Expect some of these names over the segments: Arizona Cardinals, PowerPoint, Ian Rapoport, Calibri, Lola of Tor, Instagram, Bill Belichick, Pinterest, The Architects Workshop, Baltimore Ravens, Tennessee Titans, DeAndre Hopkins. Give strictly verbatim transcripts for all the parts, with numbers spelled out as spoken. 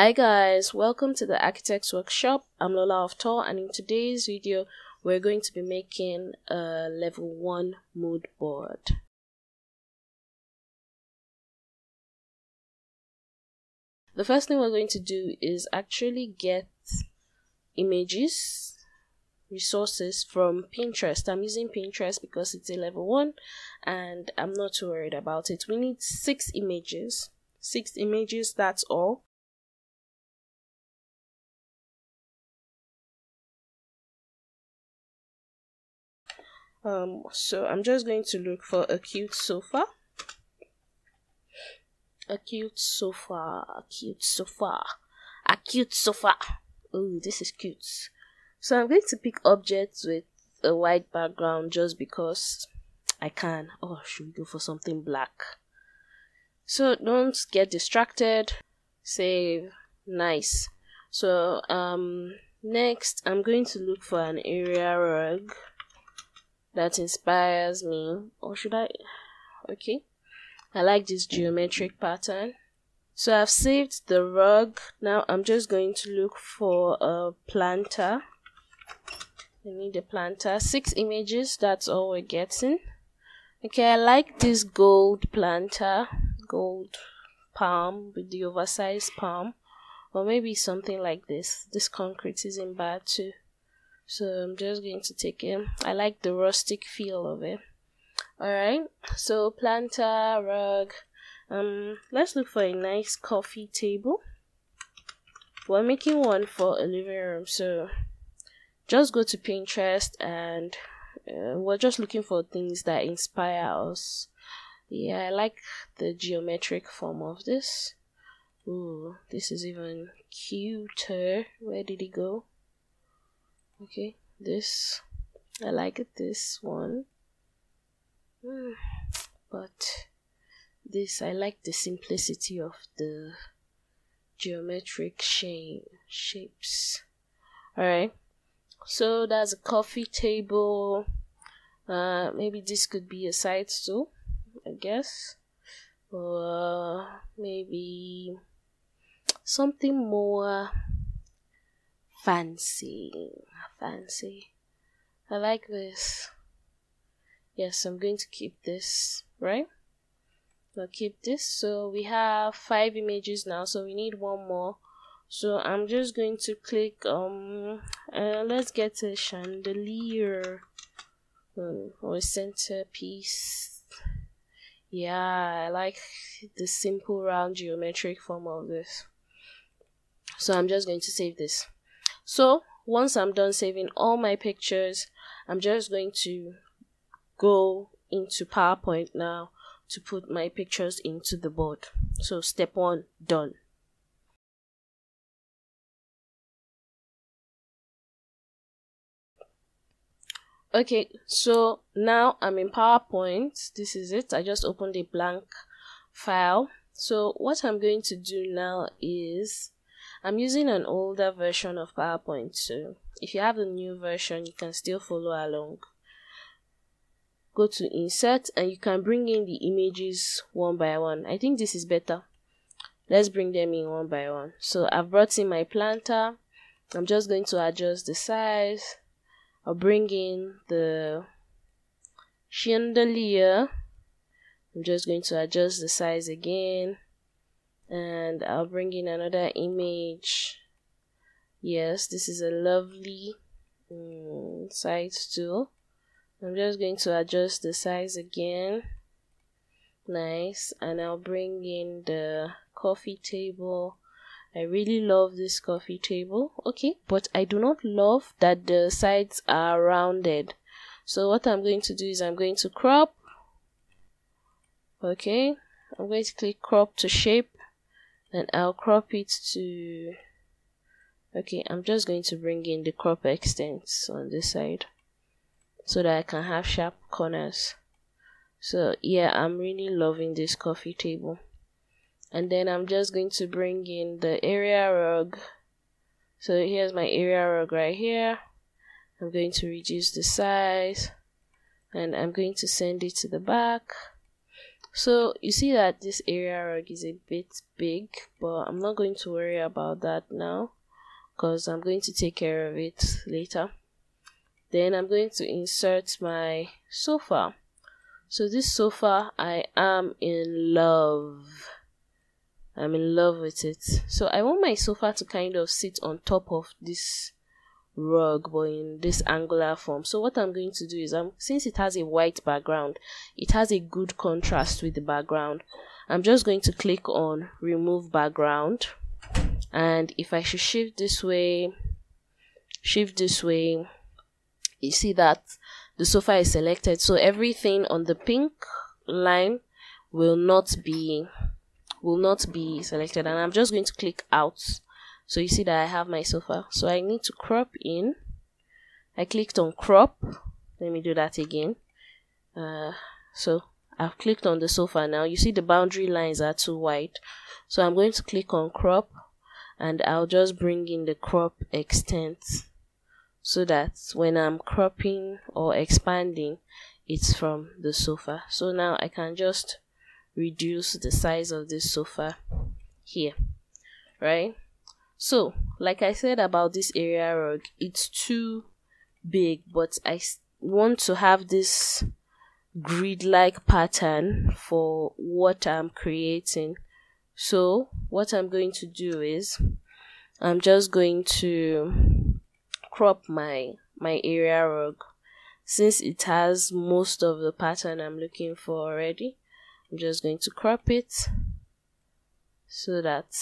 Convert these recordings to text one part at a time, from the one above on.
Hi guys, welcome to the Architects Workshop. I'm Lola of Tor, and in today's video we're going to be making a level one mood board. The first thing we're going to do is actually get images, resources from Pinterest. I'm using Pinterest because it's a level one and I'm not too worried about it. We need six images. Six images, that's all. Um, so I'm just going to look for a cute sofa. A cute sofa, a cute sofa, a cute sofa. Oh, this is cute. So I'm going to pick objects with a white background just because I can. Oh, should we go for something black? So don't get distracted. Save. Nice. So um, next I'm going to look for an area rug that inspires me. Or should I? Okay. I like this geometric pattern. So I've saved the rug. Now I'm just going to look for a planter. I need a planter. Six images, that's all we're getting. Okay, I like this gold planter. Gold palm with the oversized palm. Or maybe something like this. This concrete isn't bad too. So I'm just going to take it. I like the rustic feel of it. Alright, so planter, rug. Um, let's look for a nice coffee table. We're making one for a living room, so just go to Pinterest and uh, we're just looking for things that inspire us. Yeah, I like the geometric form of this. Ooh, this is even cuter. Where did it go? Okay, this, I like it, this one, mm, but this, I like the simplicity of the geometric shape, shapes. Alright, so that's a coffee table, uh, maybe this could be a side stool, I guess, or uh, maybe something more fancy, fancy. I like this. Yes, I'm going to keep this, right? I'll keep this. So we have five images now, so we need one more. So I'm just going to click, um, uh, let's get a chandelier um, or a centerpiece. Yeah, I like the simple round geometric form of this. So I'm just going to save this. So once I'm done saving all my pictures, I'm just going to go into PowerPoint now to put my pictures into the board. So step one, done. Okay, so now I'm in PowerPoint. This is it. I just opened a blank file. So what I'm going to do now is I'm using an older version of PowerPoint, so if you have a new version, you can still follow along. Go to Insert, and you can bring in the images one by one. I think this is better. Let's bring them in one by one. So I've brought in my planter. I'm just going to adjust the size. I'll bring in the chandelier. I'm just going to adjust the size again. And I'll bring in another image. Yes, this is a lovely um, side stool. I'm just going to adjust the size again. Nice. And I'll bring in the coffee table. I really love this coffee table. Okay, but I do not love that the sides are rounded. So what I'm going to do is I'm going to crop. Okay, I'm going to click crop to shape. And I'll crop it to, okay, I'm just going to bring in the crop extents on this side so that I can have sharp corners. So yeah, I'm really loving this coffee table. And then I'm just going to bring in the area rug. So here's my area rug right here. I'm going to reduce the size and I'm going to send it to the back. So you see that this area rug is a bit big, but I'm not going to worry about that now because I'm going to take care of it later. Then I'm going to insert my sofa. So this sofa, I am in love. I'm in love with it. So I want my sofa to kind of sit on top of this rug, but in this angular form. So what I'm going to do is, I'm since it has a white background, it has a good contrast with the background. I'm just going to click on remove background, and if I should shift this way, shift this way, you see that the sofa is selected, so everything on the pink line will not be will not be selected. And I'm just going to click out. So you see that I have my sofa. So I need to crop in. I clicked on crop. Let me do that again. Uh, so I've clicked on the sofa now. You see the boundary lines are too wide. So I'm going to click on crop, and I'll just bring in the crop extent so that when I'm cropping or expanding, it's from the sofa. So now I can just reduce the size of this sofa here, right? So, like I said about this area rug, it's too big, but I want to have this grid-like pattern for what I'm creating. So, what I'm going to do is, I'm just going to crop my, my area rug. Since it has most of the pattern I'm looking for already, I'm just going to crop it so that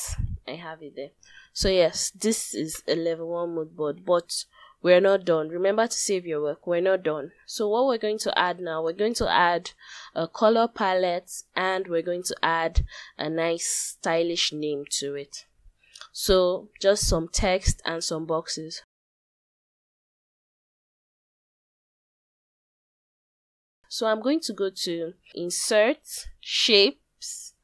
I have it there. So yes, this is a level one mood board, but we're not done. Remember to save your work. We're not done. So what we're going to add now, we're going to add a color palette, and we're going to add a nice stylish name to it. So just some text and some boxes. So I'm going to go to Insert, Shapes,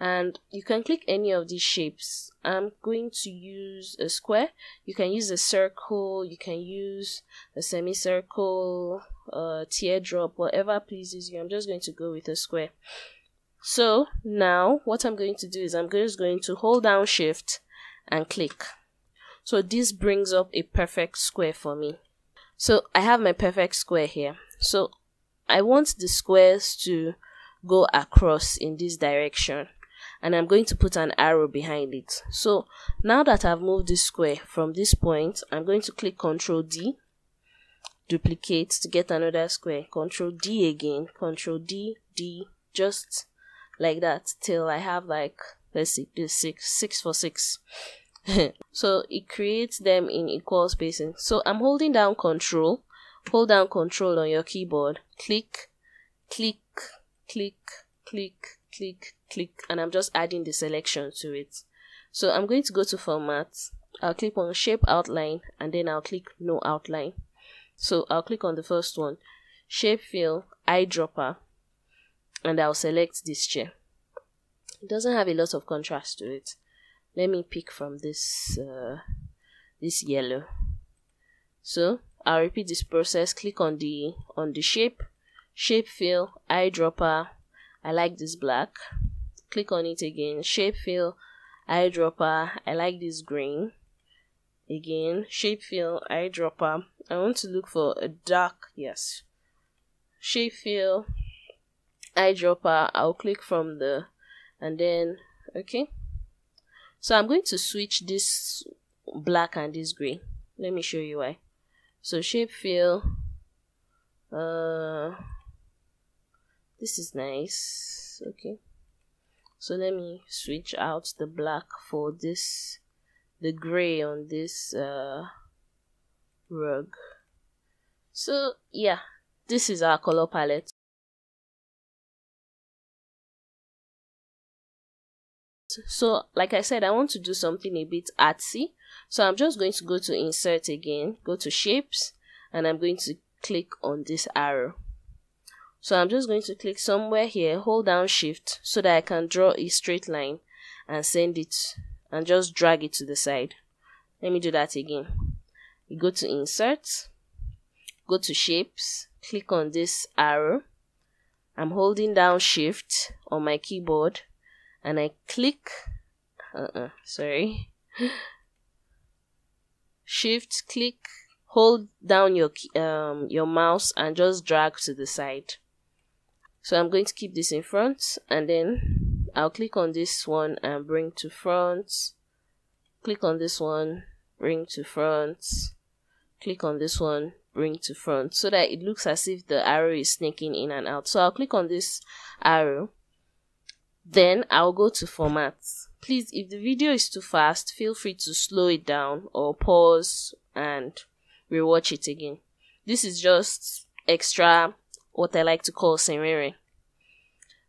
and you can click any of these shapes. I'm going to use a square. You can use a circle, you can use a semicircle, a teardrop, whatever pleases you. I'm just going to go with a square. So now what I'm going to do is, I'm just going to hold down shift and click. So this brings up a perfect square for me. So I have my perfect square here. So I want the squares to go across in this direction, and I'm going to put an arrow behind it. So now that I've moved this square from this point, I'm going to click Ctrl D, duplicate to get another square, Ctrl D again, Ctrl D, D, just like that till I have, like, let's see, this six, six for six. So it creates them in equal spacing. So I'm holding down Ctrl, hold down Ctrl on your keyboard, click, click, click, click, click, click, and I'm just adding the selection to it. So I'm going to go to format, I'll click on shape outline, and then I'll click no outline. So I'll click on the first one, shape fill, eyedropper, and I'll select this chair. It doesn't have a lot of contrast to it. Let me pick from this uh, this yellow. So I'll repeat this process, click on the on the shape, shape fill, eyedropper. I like this black, click on it again, shape fill, eyedropper. I like this green, again, shape fill, eyedropper. I want to look for a dark, yes, shape fill, eyedropper. I'll click from the, and then okay. So I'm going to switch this black and this gray. Let me show you why. So shape fill, uh this is nice. Okay, so let me switch out the black for this, the gray on this uh, rug. So yeah, this is our color palette. So like I said, I want to do something a bit artsy. So I'm just going to go to insert again, go to shapes, and I'm going to click on this arrow. So I'm just going to click somewhere here, hold down shift so that I can draw a straight line and send it and just drag it to the side. Let me do that again. You go to insert, go to shapes, click on this arrow, I'm holding down shift on my keyboard and I click uh-uh, sorry shift click, hold down your um, your mouse and just drag to the side. So I'm going to keep this in front, and then I'll click on this one and bring to front, click on this one, bring to front, click on this one, bring to front, so that it looks as if the arrow is sneaking in and out. So I'll click on this arrow, then I'll go to format. Please, if the video is too fast, feel free to slow it down or pause and rewatch it again. This is just extra, what I like to call scenery.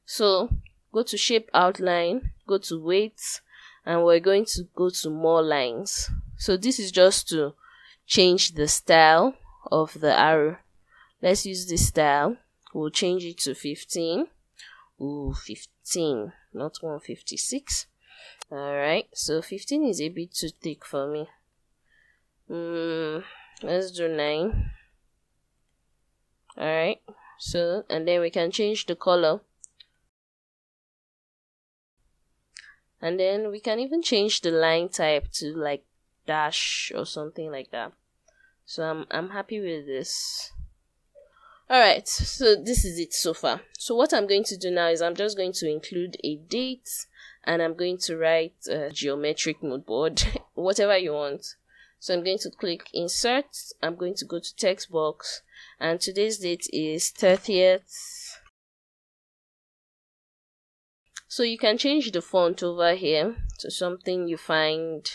So go to shape outline, go to weight, and we're going to go to more lines. So this is just to change the style of the arrow. Let's use this style. We'll change it to fifteen. Ooh, fifteen, not one fifty-six. All right, so fifteen is a bit too thick for me. Mm, let's do nine. All right, so, and then we can change the color. And then we can even change the line type to like dash or something like that. So I'm, I'm happy with this. Alright, so this is it so far. So what I'm going to do now is I'm just going to include a date, and I'm going to write a geometric mood board, whatever you want. So I'm going to click insert, I'm going to go to text box, and today's date is thirtieth. So you can change the font over here to something you find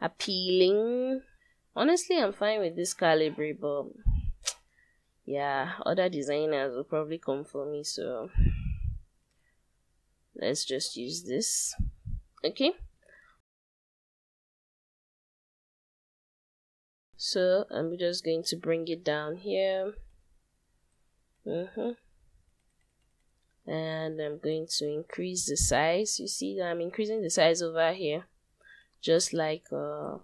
appealing. Honestly, I'm fine with this Calibri, but yeah, other designers will probably come for me, so let's just use this. Okay, so I'm just going to bring it down here, mm-hmm. and I'm going to increase the size. You see that I'm increasing the size over here, just like uh,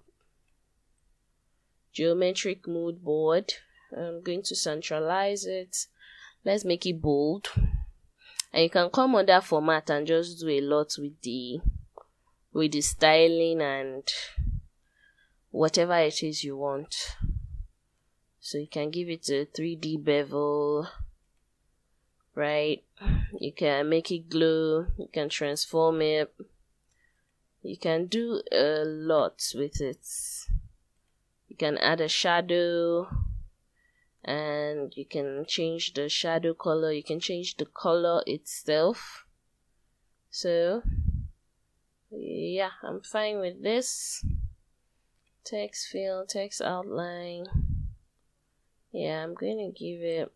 geometric mood board. I'm going to centralize it. Let's make it bold, and you can come under format and just do a lot with the with the styling and whatever it is you want. So you can give it a three D bevel, right? You can make it glow, you can transform it, you can do a lot with it. You can add a shadow, and you can change the shadow color, you can change the color itself. So yeah, I'm fine with this. Text field, text outline. Yeah, I'm going to give it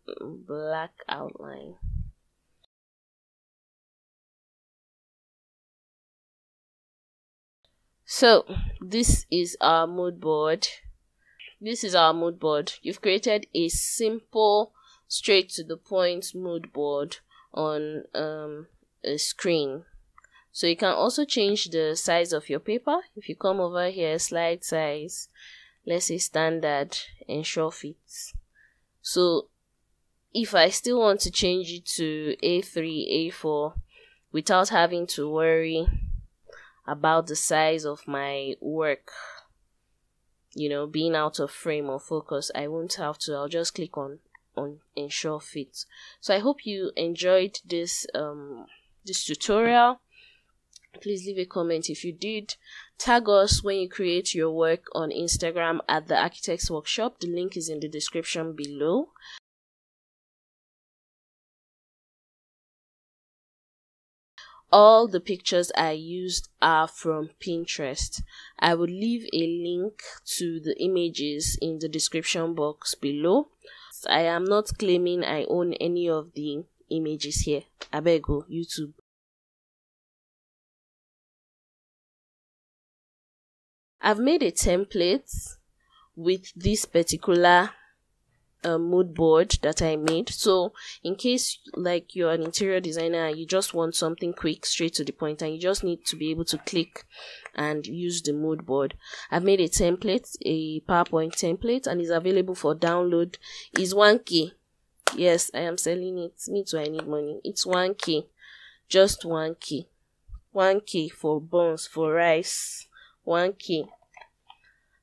black outline. So this is our mood board. This is our mood board. You've created a simple, straight to the point mood board on um, a screen. So you can also change the size of your paper. If you come over here, slide size, let's say standard, ensure fits. So if I still want to change it to A three, A four, without having to worry about the size of my work, you know, being out of frame or focus, I won't have to. I'll just click on on ensure fit. So I hope you enjoyed this um this tutorial. Please leave a comment if you did. Tag us when you create your work on Instagram at The Architects Workshop. The link is in the description below. All the pictures I used are from Pinterest. I will leave a link to the images in the description box below. I am not claiming I own any of the images here. Abeg o, YouTube. I've made a template with this particular uh, mood board that I made. So in case like you're an interior designer, you just want something quick, straight to the point, and you just need to be able to click and use the mood board, I've made a template, a PowerPoint template, and is available for download. It's one K. Yes, I am selling it. Me too, I need money. It's one K. Just one K. one K for buns, for rice. one K.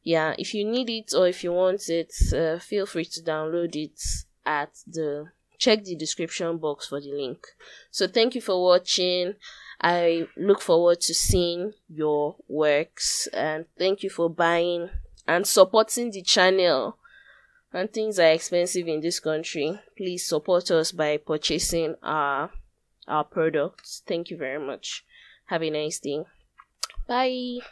Yeah, if you need it or if you want it, uh, feel free to download it at the... Check the description box for the link. So thank you for watching. I look forward to seeing your works. And thank you for buying and supporting the channel. And things are expensive in this country. Please support us by purchasing our, our products. Thank you very much. Have a nice day. Bye.